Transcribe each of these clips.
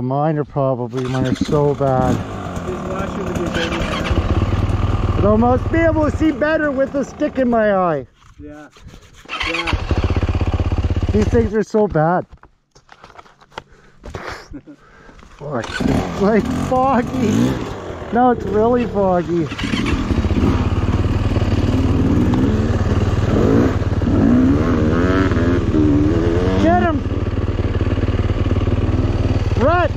know, mine are so bad. But I must be able to see better with a stick in my eye. Yeah. Yeah. These things are so bad. Fuck. It's like foggy. No, it's really foggy. Get him! Rut!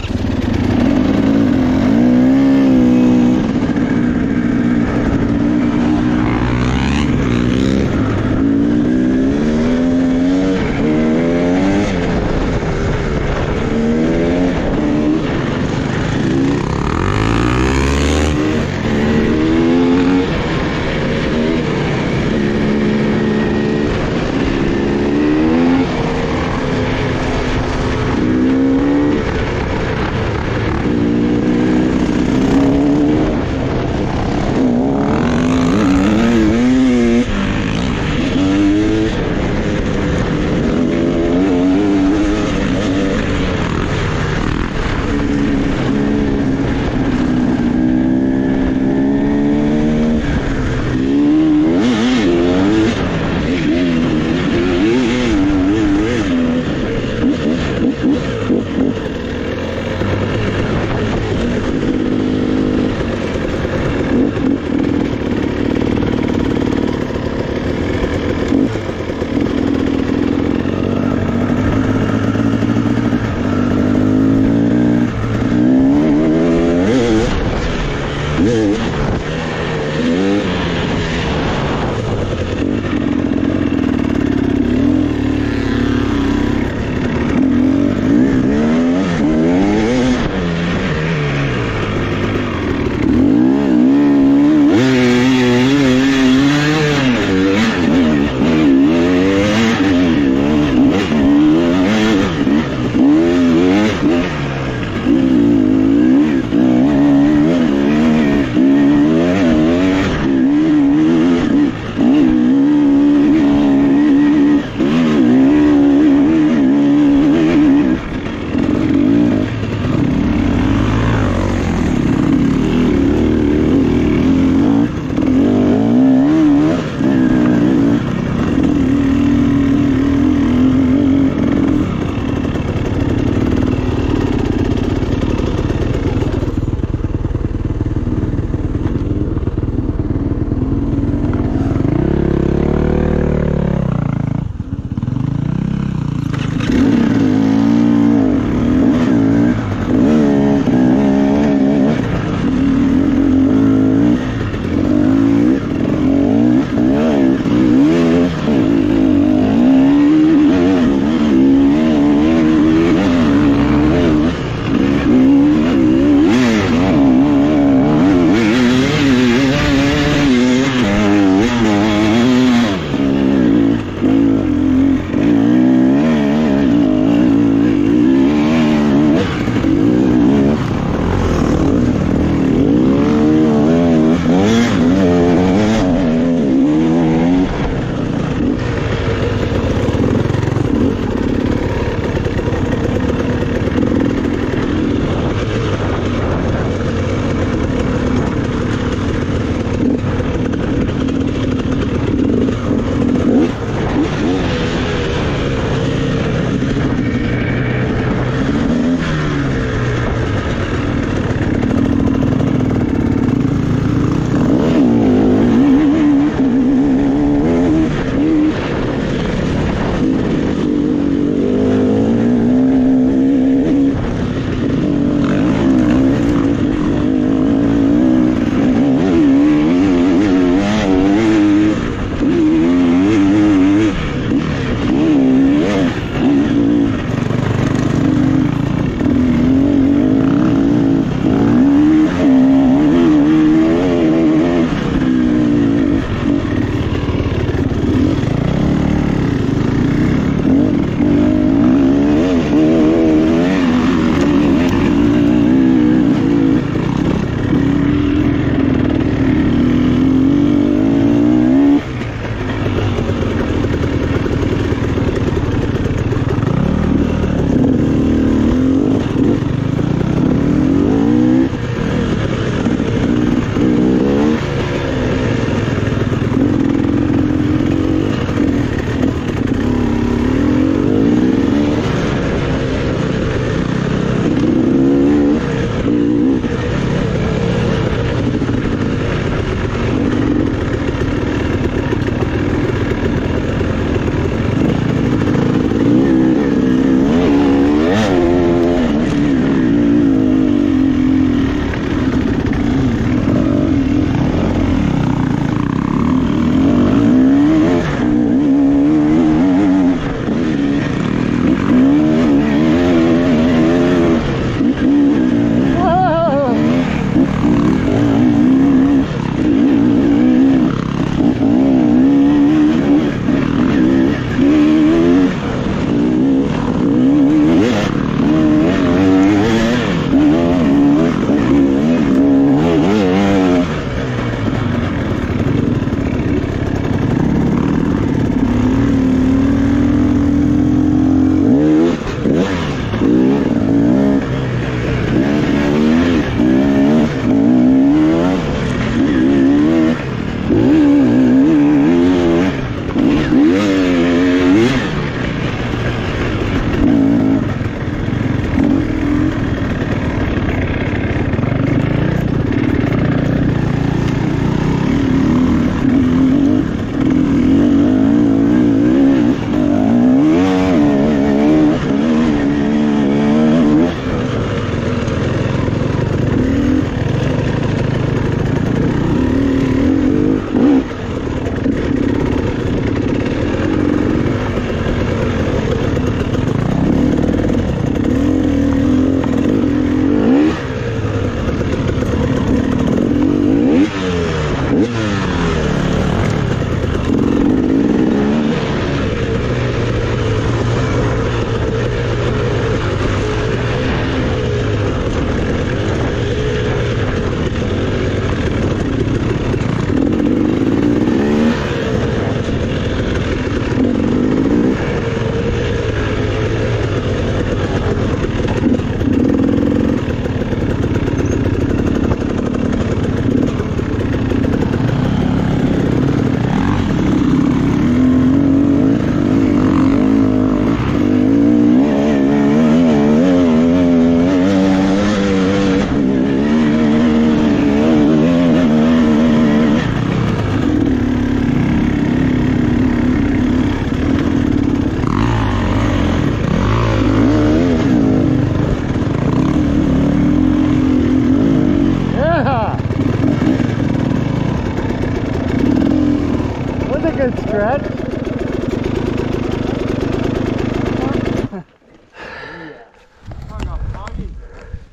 Brad?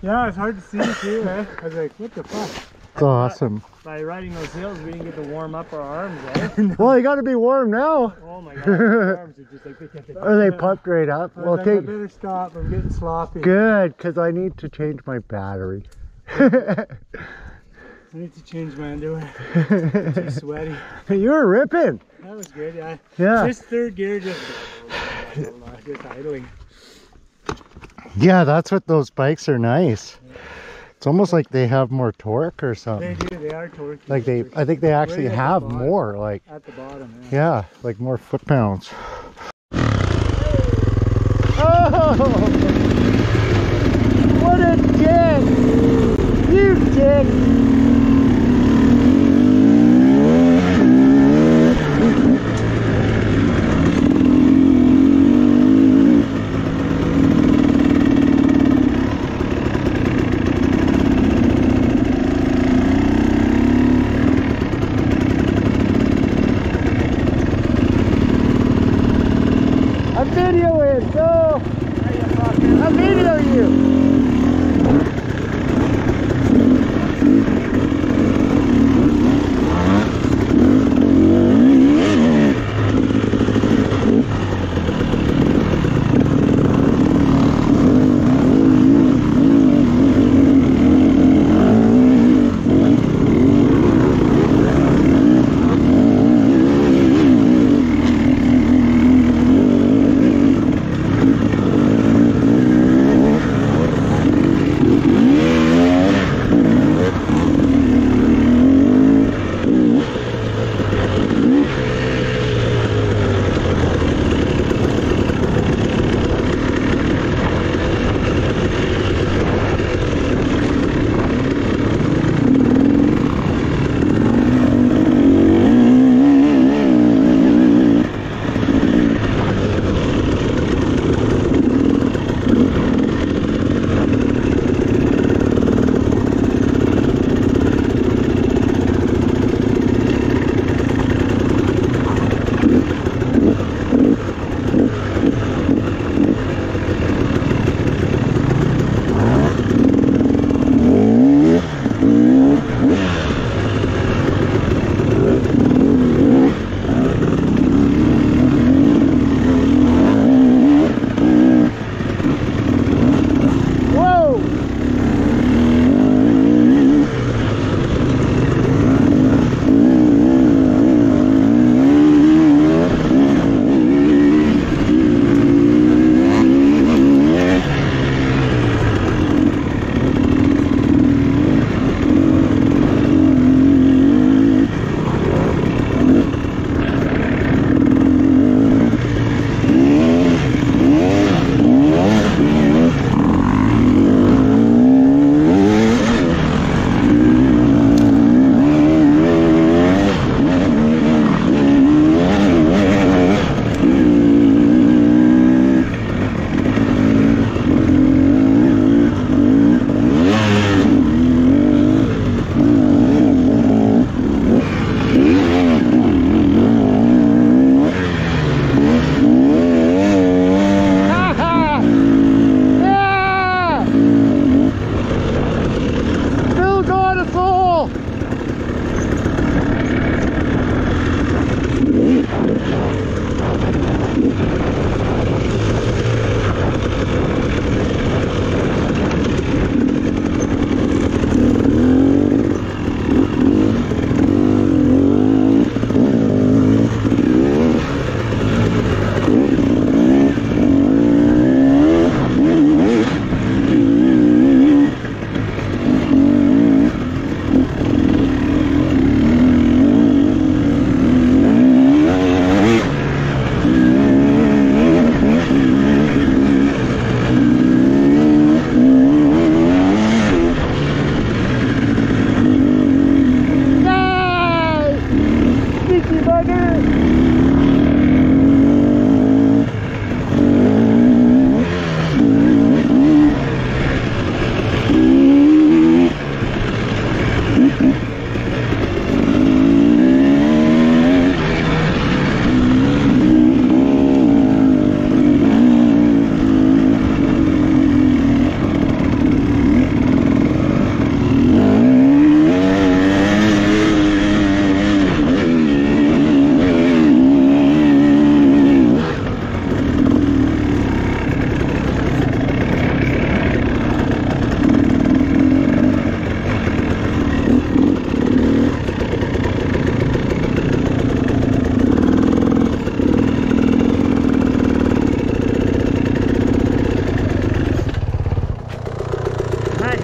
Yeah, it's hard to see too, eh? I was like, what the fuck? It's awesome. By riding those hills, we didn't get to warm up our arms, eh? No. Well, you got to be warm now. Oh my God, my arms are just like, they can't take it. Or they popped right up. Well, like, I better stop, I'm getting sloppy. Good, because I need to change my battery. I need to change my underwear. I'm too sweaty. You were ripping. That was good, yeah. Yeah. Just third gear, just, just idling. Yeah, that's what those bikes are nice. Yeah. It's almost like they have more torque or something. They do, they are torquey. Like they, I think they actually have more, like. At the bottom, yeah. Yeah, like more foot-pounds. Oh! What a dick! You dick! Video it, go!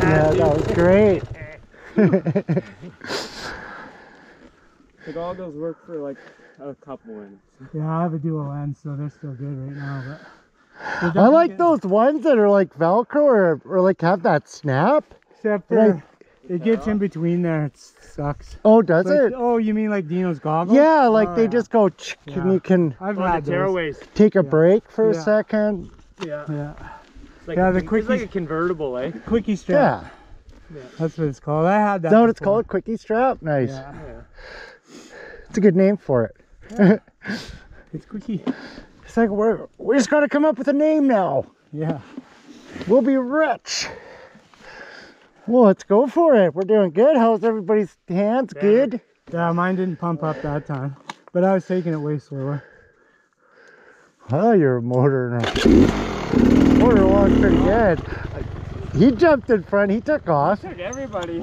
Yeah, that was great. Like all those work for like a couple ends. Yeah, I have a dual end, so they're still good right now. But I like those ones that are like Velcro or like have that snap. Except for it gets in between there. It sucks. Oh, does it? Oh, you mean like Dino's goggles? Yeah, like they just go. And you can take a break for a second. Yeah. Yeah, the quickie. It's like a convertible, eh? Quickie strap. Yeah. That's what it's called. I had that. Is that what it's called? Quickie strap? Nice. Yeah. It's a good name for it. Yeah. It's quickie. It's like we just gotta come up with a name now. Yeah. We'll be rich. Well, let's go for it. We're doing good. How's everybody's hands? Yeah. Good? Yeah, mine didn't pump up that time. But I was taking it way slower. Oh, you're motoring along pretty good. He jumped in front. He took off. He took everybody.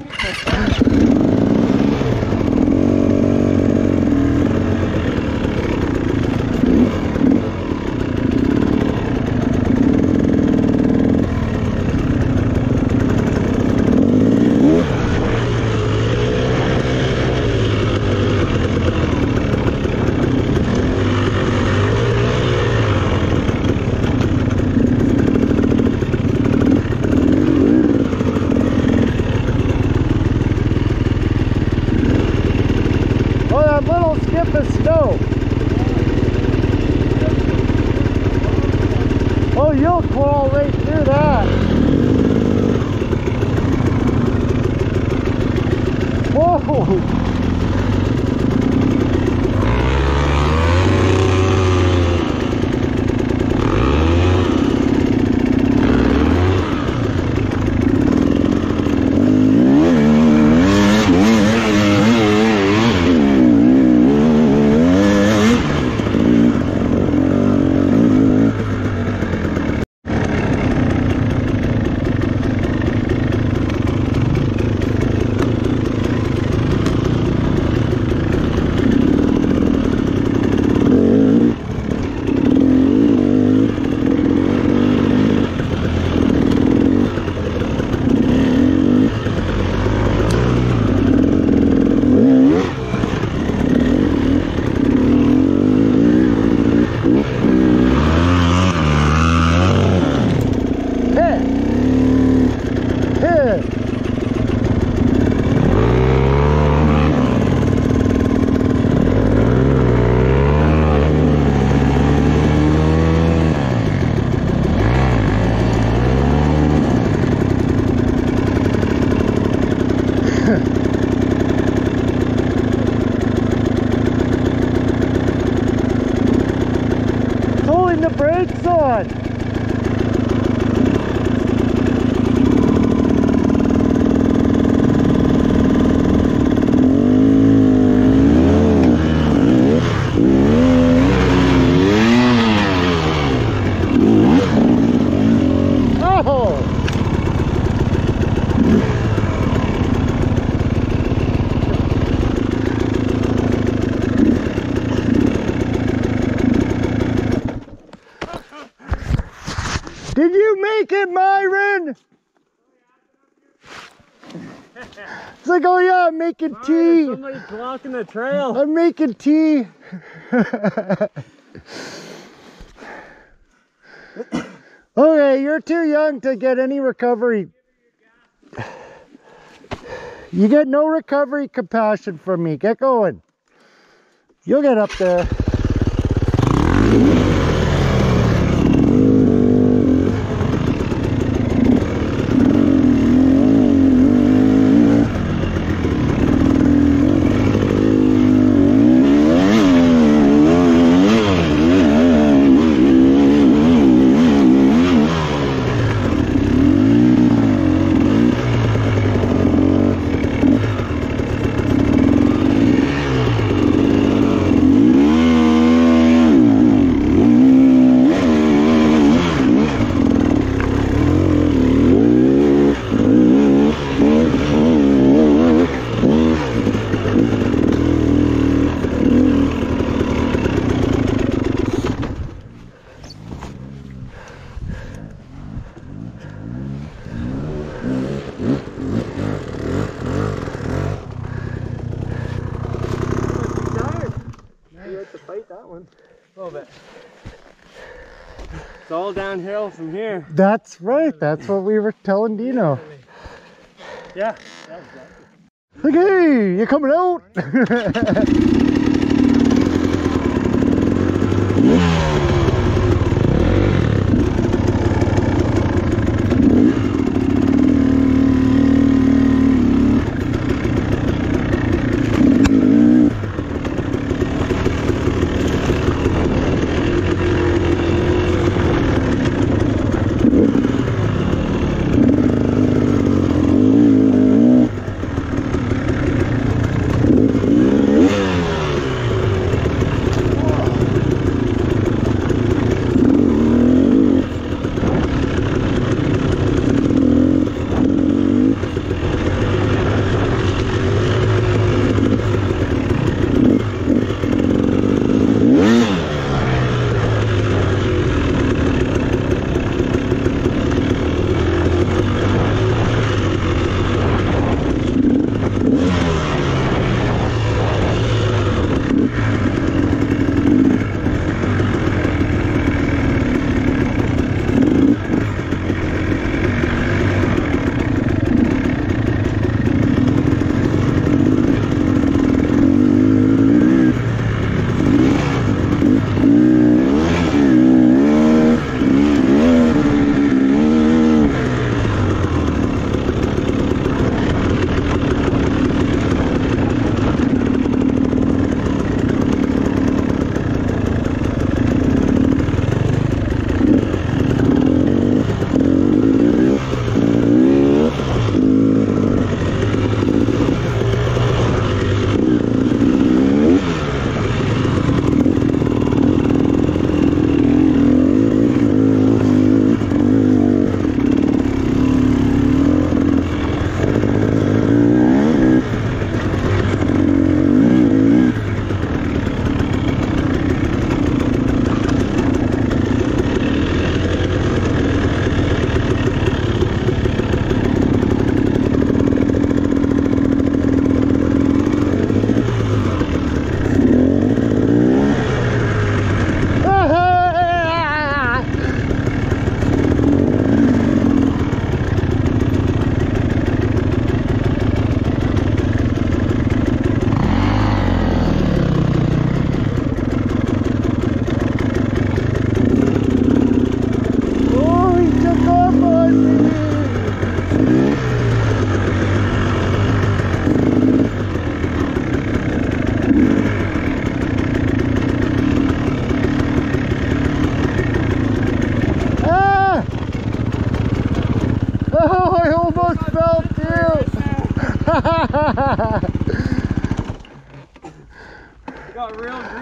Did you make it, Myron? It's like, oh yeah, I'm making tea. Somebody blocking the trail. I'm making tea. Okay, you're too young to get any recovery. You get no recovery compassion from me. Get going. You'll get up there. down a little bit. It's all downhill from here. That's right. That's what we were telling Dino. Yeah. Like, hey, you're coming out.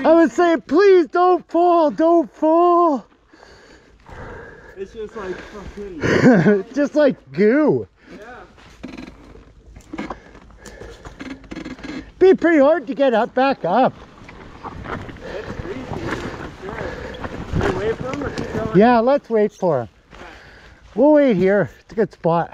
I would say, please don't fall, don't fall. It's just like fucking just like goo. Yeah. Be pretty hard to get up back up. It's crazy, for sure. Can we wait for him or keep going? Yeah, let's wait for him. We'll wait here. It's a good spot.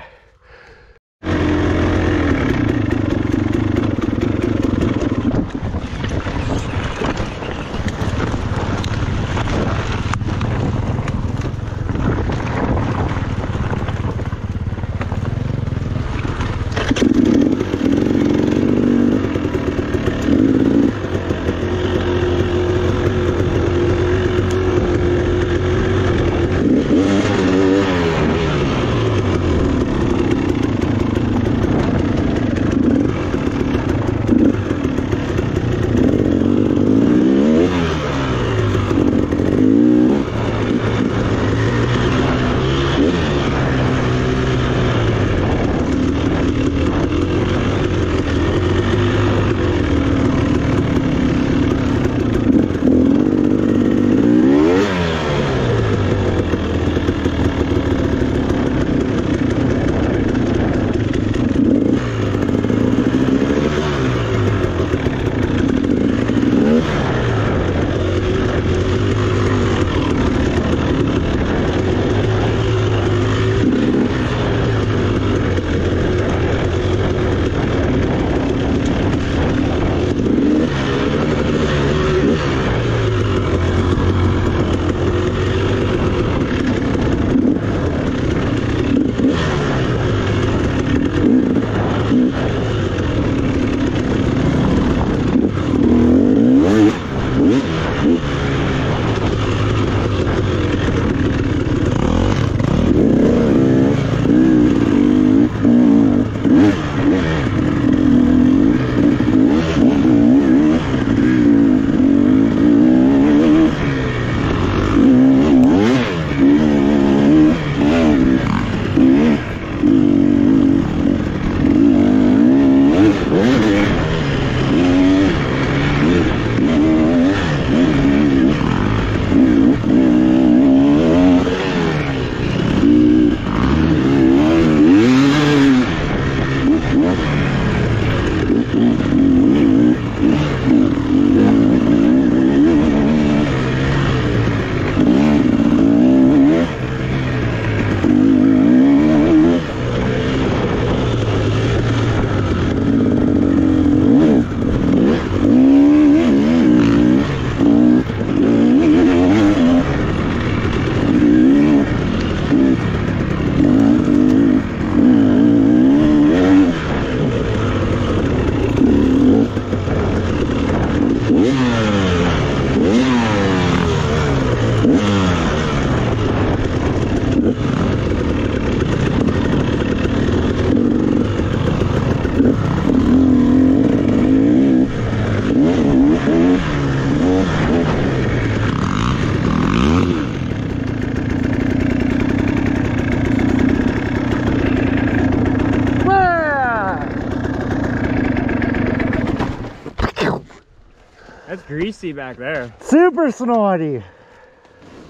greasy back there. Super snotty.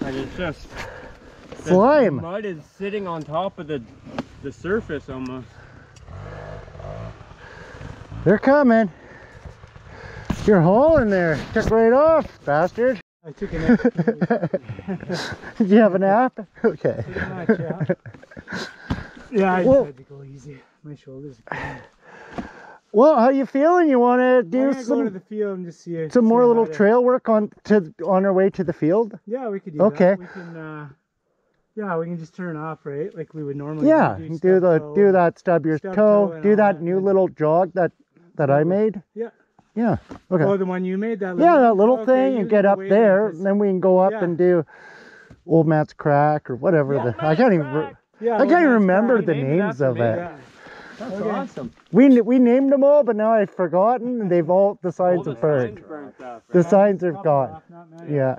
Like it's just slime. The mud is sitting on top of the surface almost. They're coming. Your hole in there took right off, bastard. I took a nap. Did you have a nap? Okay. Yeah, I tried to go easy. My shoulders are clean. Well, how you feeling? You want to do some, go to the field and just see some more little trail work on our way to the field? Yeah, we could do that. We can, yeah, we can just turn off, right? Like we would normally. Yeah, do that stub your toe, do that new little jog that I made. Yeah. Yeah. Okay. Oh, the one you made, that little thing, and get up there, and then we can go up and do Old Matt's Crack or whatever. I can't even remember the names of it. That's awesome. We named them all, but now I've forgotten, and they've all the signs have burned. The signs are gone. Yeah.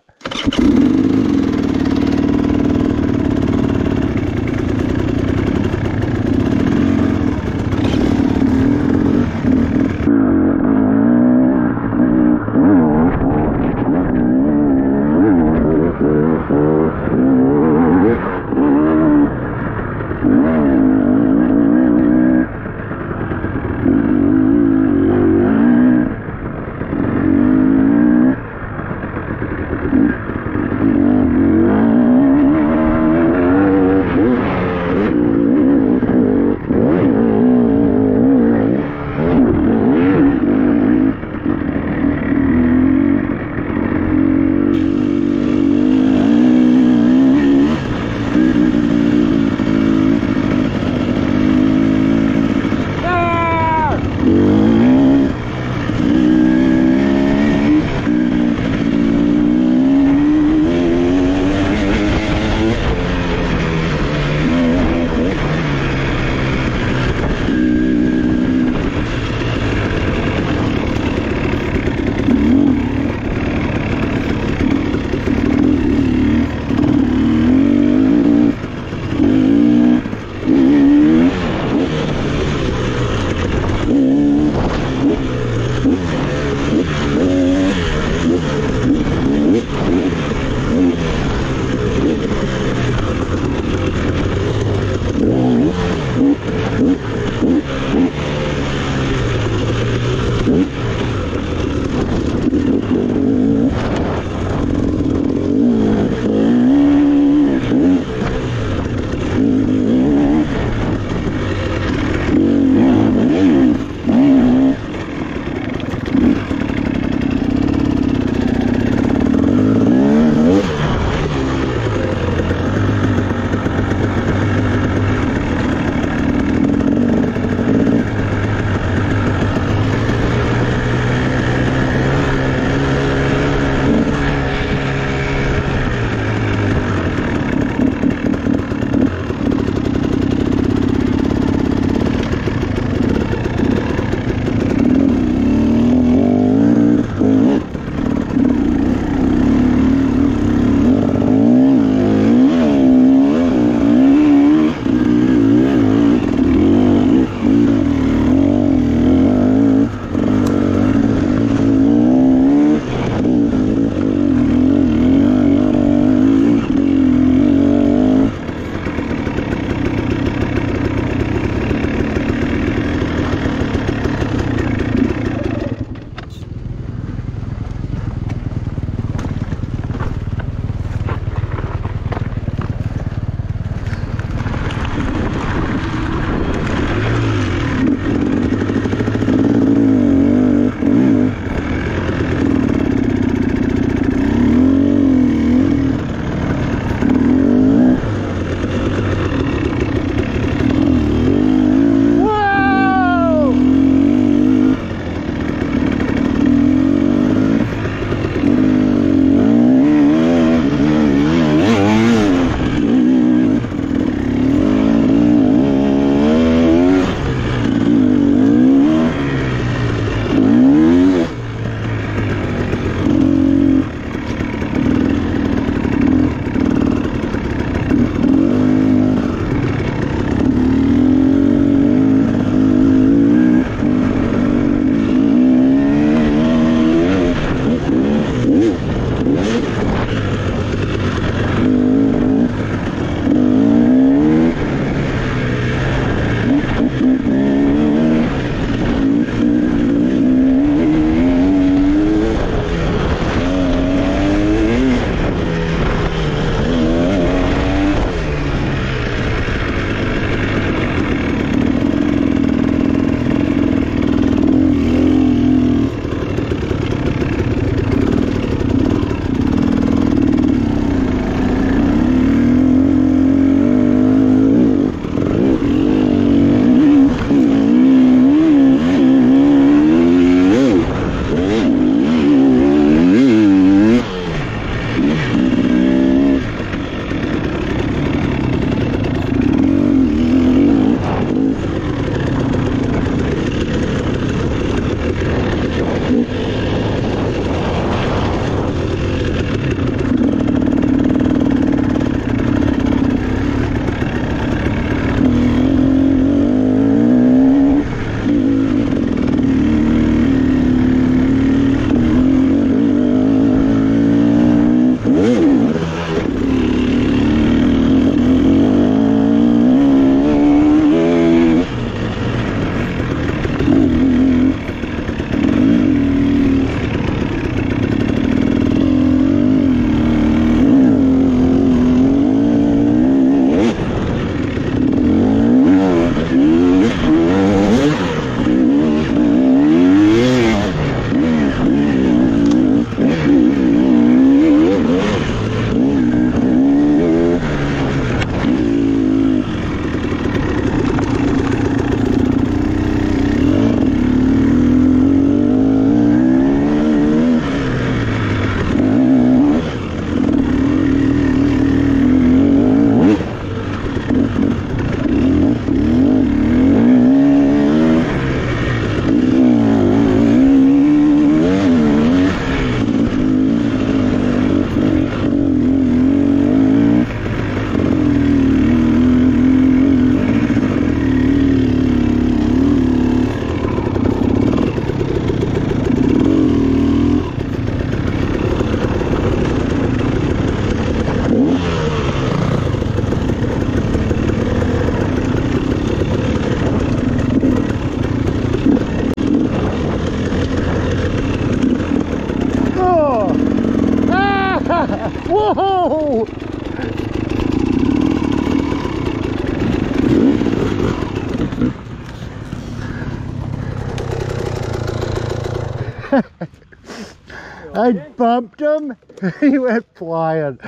I bumped him. He went flying.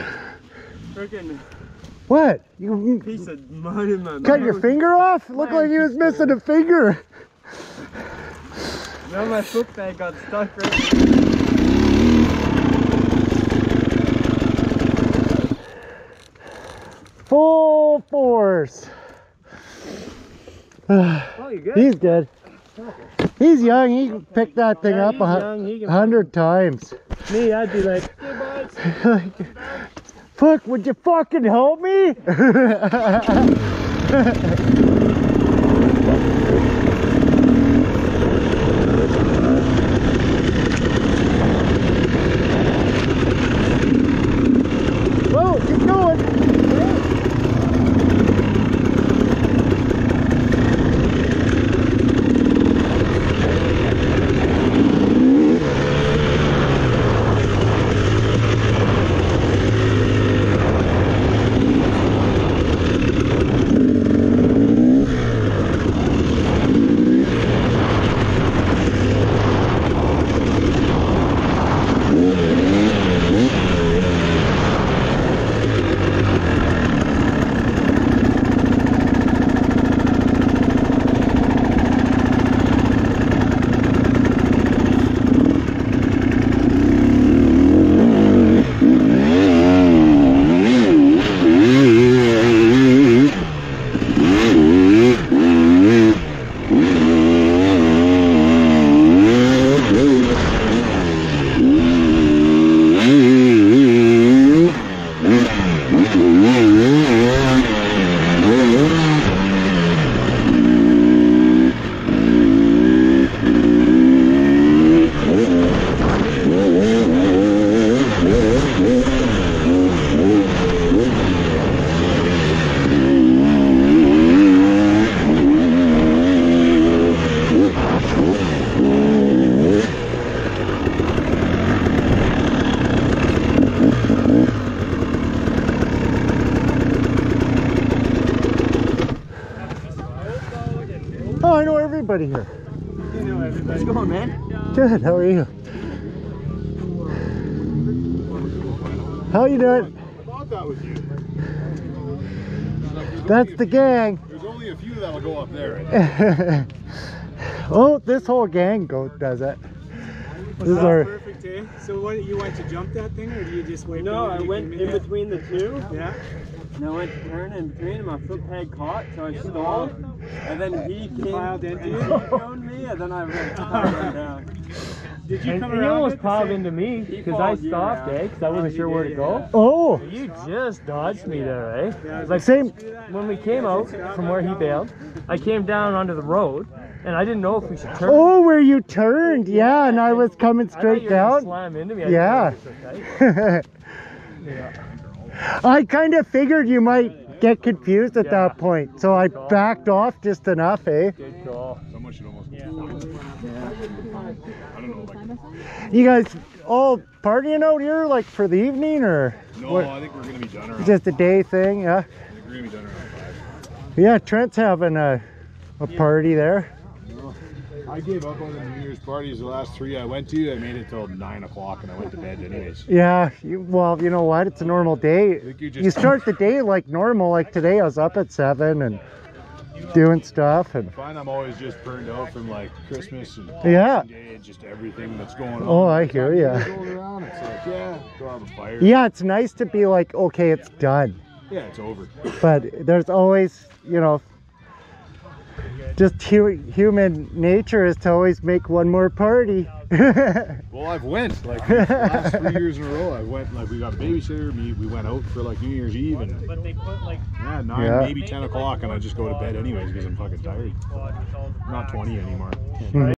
Freaking. What? You piece of mud in my mouth. Cut your finger off? Looked like he was missing a finger. Now my foot bag got stuck right there. Full force. Oh, you good? He's good. He's young. He can pick that thing up 100 times. Me, I'd be like, hey, boss. Fuck, would you fucking help me? Whoa, keep going. Oh, I know everybody here. You know everybody. How's it going, man? Good, how are you? How you doing? I thought that was you. That's the gang. There's only a few that'll go up there. Right? Oh, this whole gang does it. Well, this is our perfect day. So what, you went to jump that thing or do you just wait? No, I went in between the two. Yeah. And I went to turn in between and my foot peg caught, so I stalled. And then he piled into you, thrown me, and then I ran down. Did you come around? He almost piled into me because I stopped, eh? Because I wasn't sure where to go. Oh! You just dodged me there, eh? Yeah, like same when we came out from where he bailed, I came down onto the road. And I didn't know if we should turn. Oh, where you turned, yeah, and I was coming straight down. Slam into me. Yeah. I kind of figured you might get confused at that point, so I backed off just enough, eh? Good call. Someone should almost. Yeah. I don't know. You guys all partying out here, like for the evening, or? No, what? I think we're gonna be done around. Just a day thing, yeah. I think we're gonna be done around 5. Yeah, Trent's having a party there. I gave up on the New Year's parties. The last 3 I went to, I made it till 9 o'clock, and I went to bed anyways. Yeah, well, you know what? It's a normal day. You start the day like normal. Like today, I was up at 7 and doing stuff. And I find I'm always just burned out from like Christmas and day and just everything that's going on. Oh, I hear you. Yeah, it's nice to be like, okay, it's done. Yeah, it's over. But there's always, you know. Just human nature is to always make one more party. Well, I've went like the last 3 years in a row. I went like we got a babysitter. We went out for like New Year's Eve and but they put like 9 maybe 10 o'clock, and I just go to bed anyways because I'm fucking tired. I'm not 20 anymore.